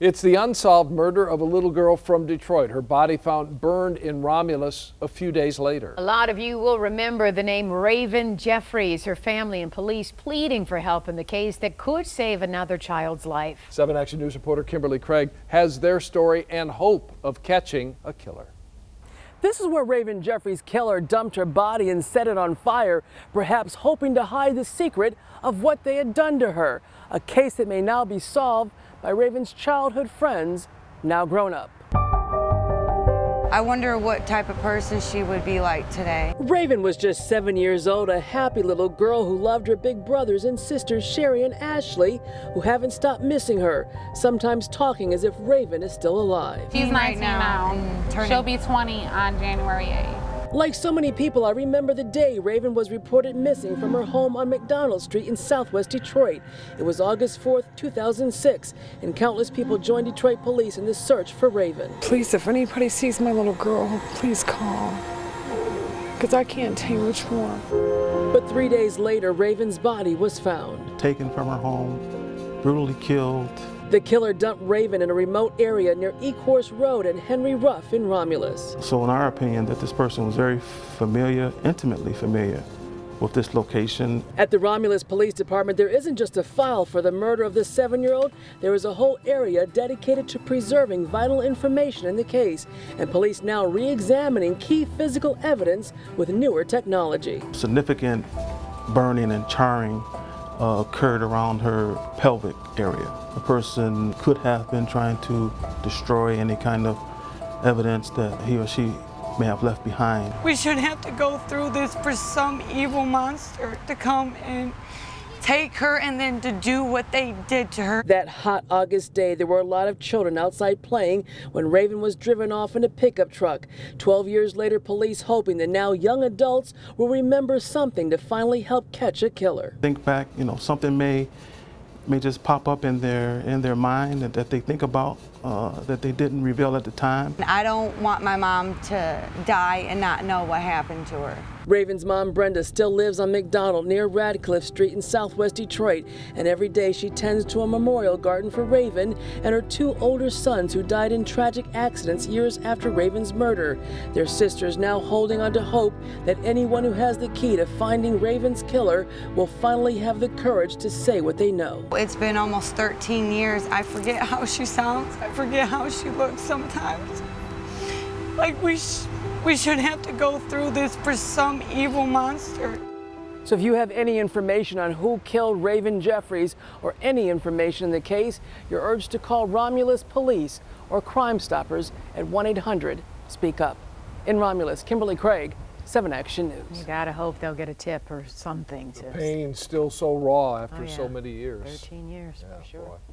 It's the unsolved murder of a little girl from Detroit. Her body found burned in Romulus a few days later. A lot of you will remember the name Raven Jeffries, her family and police pleading for help in the case that could save another child's life. 7 Action News reporter Kimberly Craig has their story and hope of catching a killer. This is where Raven Jeffries' killer dumped her body and set it on fire, perhaps hoping to hide the secret of what they had done to her. A case that may now be solved by Raven's childhood friends, now grown up. I wonder what type of person she would be like today. Raven was just 7 years old, a happy little girl who loved her big brothers and sisters, Sherry and Ashley, who haven't stopped missing her, sometimes talking as if Raven is still alive. She's 19 now. She'll be 20 on January 8th. Like so many people, I remember the day Raven was reported missing from her home on McDonald Street in southwest Detroit. It was August 4th, 2006, and countless people joined Detroit police in the search for Raven. Please, if anybody sees my little girl, please call, because I can't tell you which one. But 3 days later, Raven's body was found. Taken from her home, brutally killed. The killer dumped Raven in a remote area near Ecorse Road and Henry Ruff in Romulus. So in our opinion, that this person was very familiar, intimately familiar with this location. At the Romulus Police Department, there isn't just a file for the murder of this 7-year-old. There is a whole area dedicated to preserving vital information in the case, and police now re-examining key physical evidence with newer technology. Significant burning and charring occurred around her pelvic area. The person could have been trying to destroy any kind of evidence that he or she may have left behind. We shouldn't have to go through this for some evil monster to come and take her and then to do what they did to her. That hot August day, there were a lot of children outside playing when Raven was driven off in a pickup truck. 12 years later, police hoping that now young adults will remember something to finally help catch a killer. Think back, you know, something may just pop up in their mind that they think about that they didn't reveal at the time. I don't want my mom to die and not know what happened to her. Raven's mom, Brenda, still lives on McDonald near Radcliffe Street in southwest Detroit, and every day she tends to a memorial garden for Raven and her two older sons who died in tragic accidents years after Raven's murder. Their sisters now holding on to hope that anyone who has the key to finding Raven's killer will finally have the courage to say what they know. It's been almost 13 years. I forget how she sounds. I forget how she looks sometimes. Like we shouldn't have to go through this for some evil monster. So if you have any information on who killed Raven Jeffries or any information in the case, you're urged to call Romulus Police or Crime Stoppers at 1-800-SPEAK-UP. In Romulus, Kimberly Craig, 7 Action News. You gotta hope they'll get a tip or something. The pain's still so raw after so many years. 13 years, for sure. Boy.